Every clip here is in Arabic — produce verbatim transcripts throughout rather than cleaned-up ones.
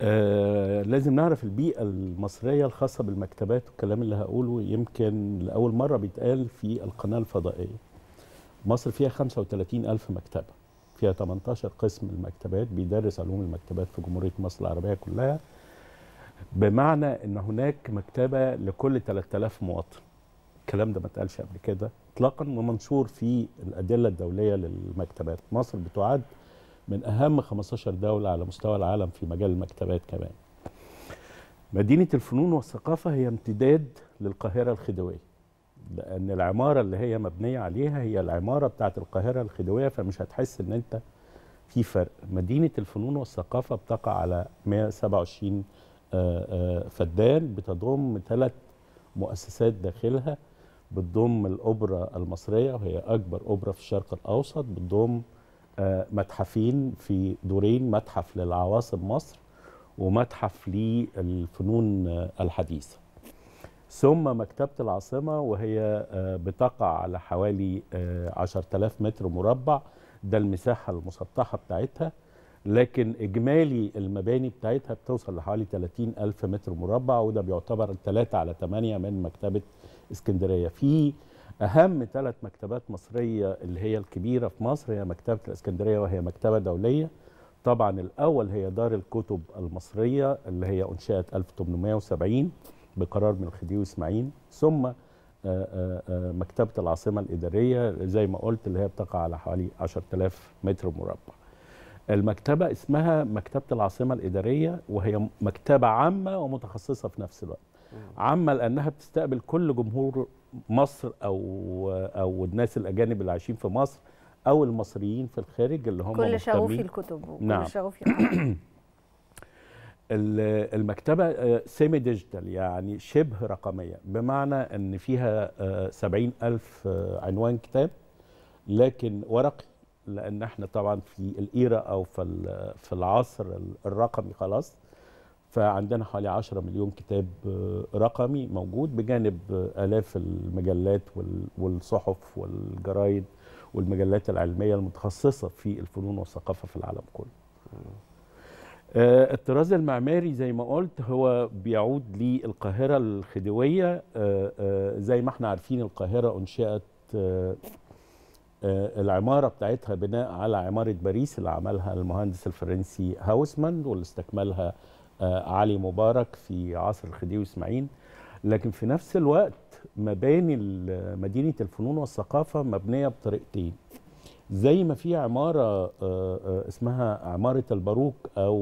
آه لازم نعرف البيئة المصرية الخاصة بالمكتبات، والكلام اللي هقوله يمكن لأول مرة بيتقال في القناة الفضائية. مصر فيها خمسة وثلاثين ألف مكتبة، فيها ثمانية عشر قسم المكتبات بيدرس علوم المكتبات في جمهورية مصر العربية كلها، بمعنى أن هناك مكتبة لكل ثلاثة آلاف مواطن. الكلام ده ما اتقالش قبل كده إطلاقا، ومنشور في الأدلة الدولية للمكتبات. مصر بتعد من أهم خمسة عشر دولة على مستوى العالم في مجال المكتبات. كمان مدينة الفنون والثقافة هي امتداد للقاهرة الخديوية، لأن العمارة اللي هي مبنية عليها هي العمارة بتاعت القاهرة الخديوية، فمش هتحس إن أنت في فرق. مدينة الفنون والثقافة بتقع على مئة وسبعة وعشرين فدان، بتضم ثلاث مؤسسات داخلها، بتضم الأوبرا المصرية وهي أكبر أوبرا في الشرق الأوسط، بتضم متحفين في دورين، متحف للعواصم مصر ومتحف للفنون الحديثة. ثم مكتبة العاصمة وهي بتقع على حوالي عشرة آلاف متر مربع، ده المساحة المسطحة بتاعتها، لكن إجمالي المباني بتاعتها بتوصل لحوالي ثلاثين ألف متر مربع، وده بيعتبر ثلاثة على ثمانية من مكتبة اسكندرية. في أهم ثلاث مكتبات مصرية اللي هي الكبيرة في مصر هي مكتبة الإسكندرية وهي مكتبة دولية. طبعا الأول هي دار الكتب المصرية اللي هي أنشئت ألف وثمانمئة وسبعين بقرار من الخديوي إسماعيل، ثم مكتبة العاصمة الإدارية زي ما قلت اللي هي بتقع على حوالي عشرة آلاف متر مربع. المكتبة اسمها مكتبة العاصمة الإدارية وهي مكتبة عامة ومتخصصة في نفس الوقت. عامة لأنها بتستقبل كل جمهور مصر أو أو الناس الأجانب اللي عايشين في مصر أو المصريين في الخارج اللي هم كل شغوفي الكتب وكل نعم. شغوفي الكتب. المكتبة سيمي ديجيتال يعني شبه رقمية، بمعنى أن فيها سبعين ألف عنوان كتاب لكن ورقي، لأن احنا طبعا في الإيرة أو في في العصر الرقمي خلاص، فعندنا حوالي عشرة مليون كتاب رقمي موجود بجانب آلاف المجلات والصحف والجرايد والمجلات العلمية المتخصصة في الفنون والثقافة في العالم كله. الطراز المعماري زي ما قلت هو بيعود للقاهرة الخديوية. زي ما احنا عارفين القاهرة أنشئت العمارة بتاعتها بناء على عمارة باريس اللي عملها المهندس الفرنسي هاوسمان واللي استكملها علي مبارك في عصر الخديوي إسماعيل، لكن في نفس الوقت مباني مدينة الفنون والثقافة مبنية بطريقتين. زي ما في عمارة اسمها عمارة الباروك أو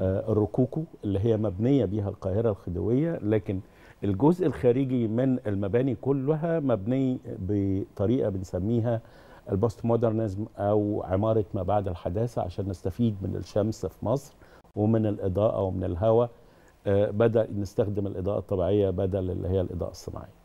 الروكوكو اللي هي مبنية بيها القاهرة الخديوية، لكن الجزء الخارجي من المباني كلها مبني بطريقة بنسميها البوست مودرنزم أو عمارة ما بعد الحداثة، عشان نستفيد من الشمس في مصر ومن الإضاءة ومن الهواء. بدأ نستخدم الإضاءة الطبيعية بدل اللي هي الإضاءة الصناعية.